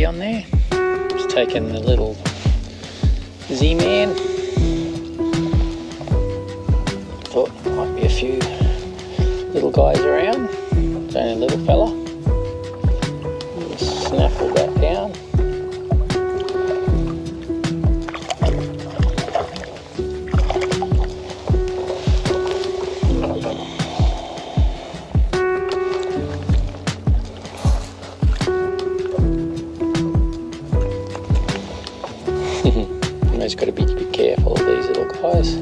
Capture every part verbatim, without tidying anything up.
fifty on there. Just taking the little Z-Man. Thought there might be a few little guys around. It's only a little fella. We'll snaffle that down. He's got to be, be careful of these little guys.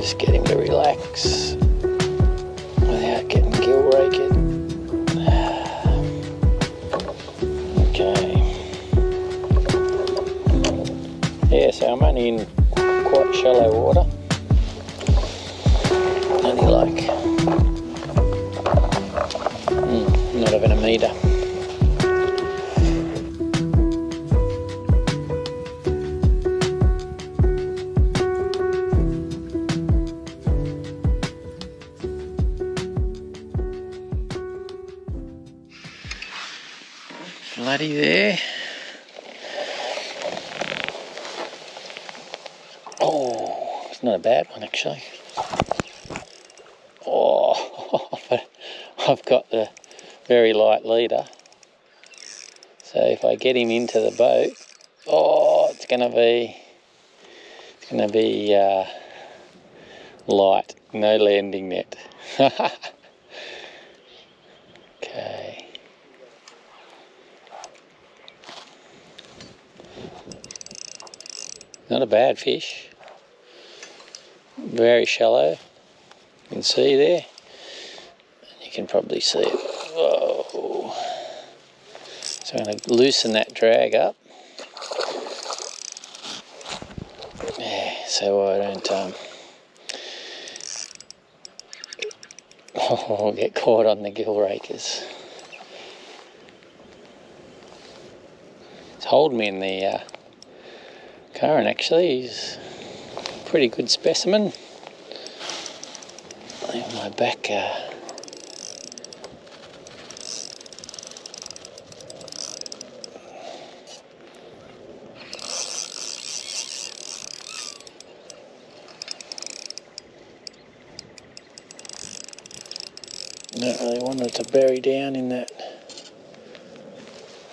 Just get him to relax without getting gill raked. Okay. Yeah, so I'm only in quite shallow water. Only like mm, not even a metre. Laddie there. Oh, it's not a bad one actually. Oh, but I've got the very light leader. So if I get him into the boat, oh, it's gonna be, it's gonna be uh, light. No landing net. Okay. Not a bad fish, very shallow, you can see there, you can probably see it. Whoa. So I'm going to loosen that drag up, yeah, so I don't um, oh, get caught on the gill rakers. It's holding me in the uh, current actually. He's a pretty good specimen. Leave my back. Uh, not really wanted to bury down in that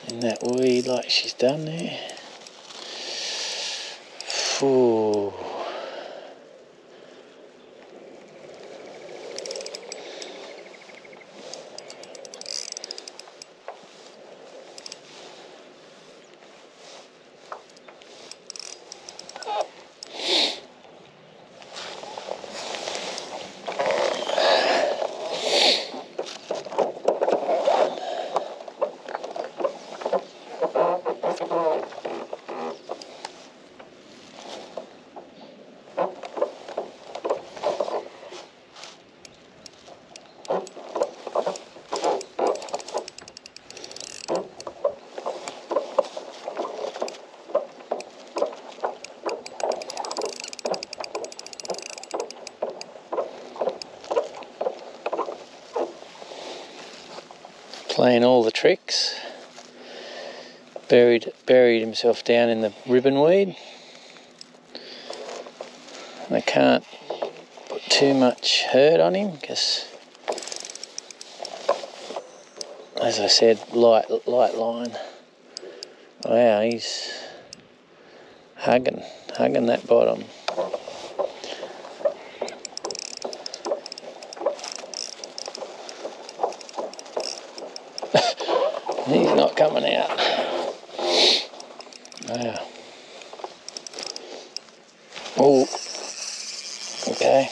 in that weed like she's done there. Ooh. Playing all the tricks. Buried buried himself down in the ribbon weed. And I can't put too much hurt on him because, as I said, light light line. Wow, he's hugging, hugging that bottom. He's not coming out. Wow. Oh. Okay.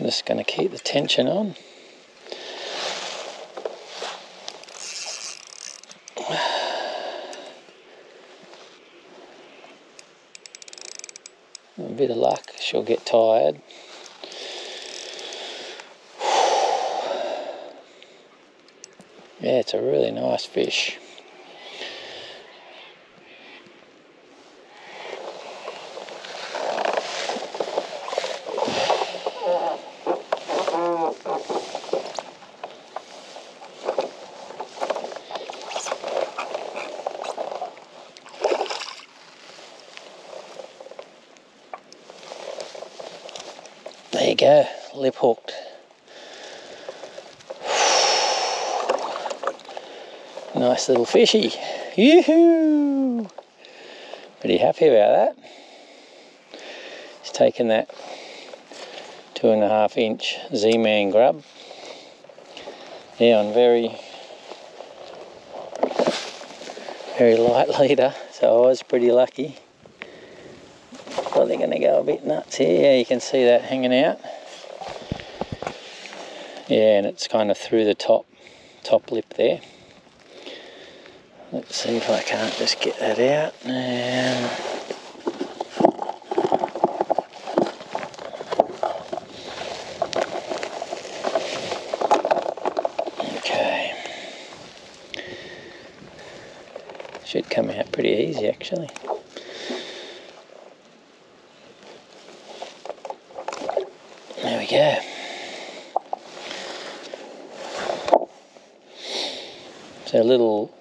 I'm just going to keep the tension on. A bit of luck, she'll get tired. Yeah, it's a really nice fish. There you go, lip hooked. Nice little fishy. Yoo-hoo! Pretty happy about that. He's taken that two and a half inch Z-Man grub. Yeah, on very, very light leader, so I was pretty lucky. Probably going to go a bit nuts here. Yeah, you can see that hanging out. Yeah, and it's kind of through the top, top lip there. Let's see if I can't just get that out. And okay. Should come out pretty easy actually. There we go. So a little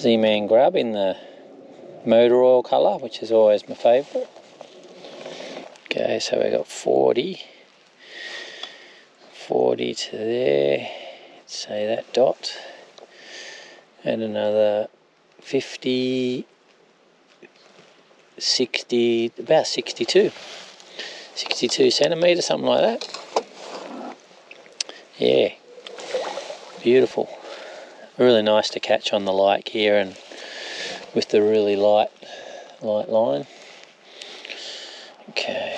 Z-Man grub in the motor oil colour, which is always my favourite. Okay, so we got forty, forty to there, say that dot, and another fifty, sixty, about sixty-two, sixty-two centimetres, something like that. Yeah, beautiful. Really nice to catch on the light here and with the really light light line. Okay.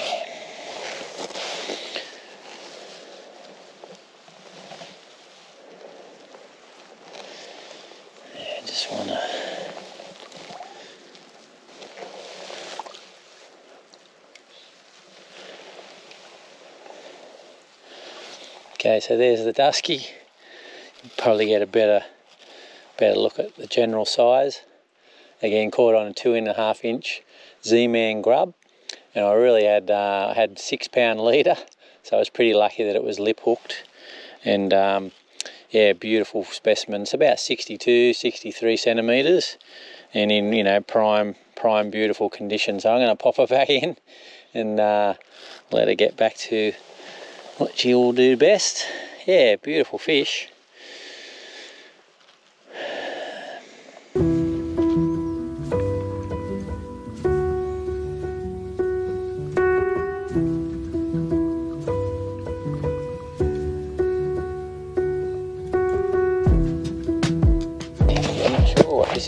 Yeah, just wanna okay, so there's the dusky. Probably get a better Better look at the general size. Again, caught on a two and a half inch Z-Man grub, and I really had uh, I had six pound leader, so I was pretty lucky that it was lip hooked. And um, yeah, beautiful specimen. It's about sixty-two, sixty-three centimeters, and in you know prime prime beautiful condition. So I'm going to pop her back in and uh, let her get back to what she will do best. Yeah, beautiful fish.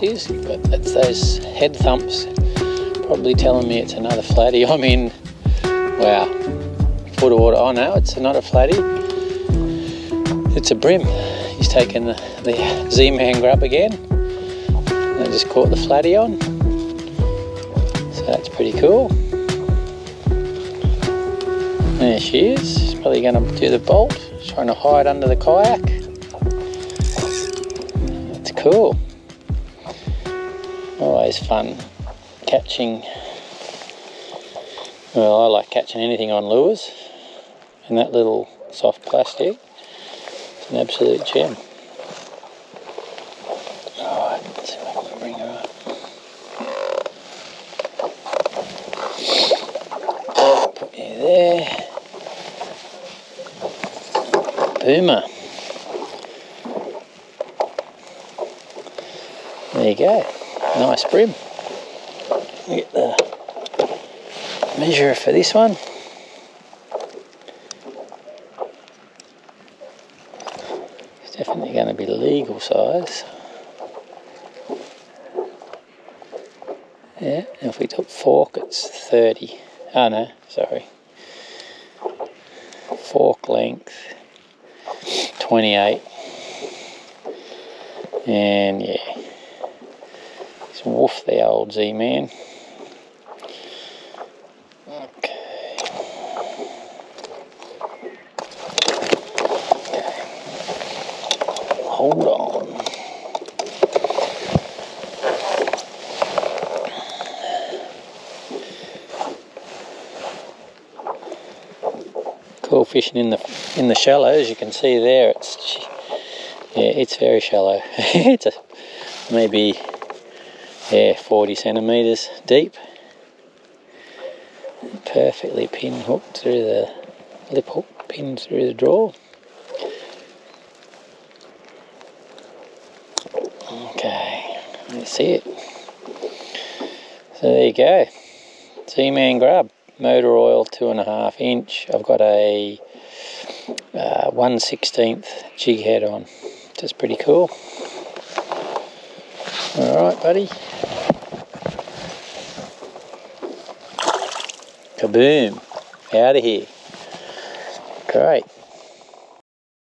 Is, but that's those head thumps probably telling me it's another flatty. I'm in, wow, foot of water. Oh no, it's not a flatty, it's a brim. He's taken the, the Z-Man grub again, and I just caught the flatty on, so that's pretty cool. There she is, she's probably going to do the bolt, trying to hide under the kayak. That's cool. Always fun catching, well I like catching anything on lures, and that little soft plastic, it's an absolute gem. Alright, let's see if I can bring her up. Put you there. Boomer. There you go. Nice brim. Get the measure for this one. It's definitely going to be legal size. Yeah, and if we took fork, it's thirty. Oh no, sorry. Fork length, twenty-eight. And yeah. Woof the old Z-Man. Hold on. Cool fishing in the in the shallow, as you can see there. It's yeah, it's very shallow. It's a, maybe yeah, forty centimeters deep. Perfectly pin hooked through the lip hook, pin through the draw. Okay, let's see it. So there you go, Z-Man grub. Motor oil two and a half inch. I've got a uh, one sixteenth jig head on, which is pretty cool. All right, buddy. Kaboom! Out of here. Great.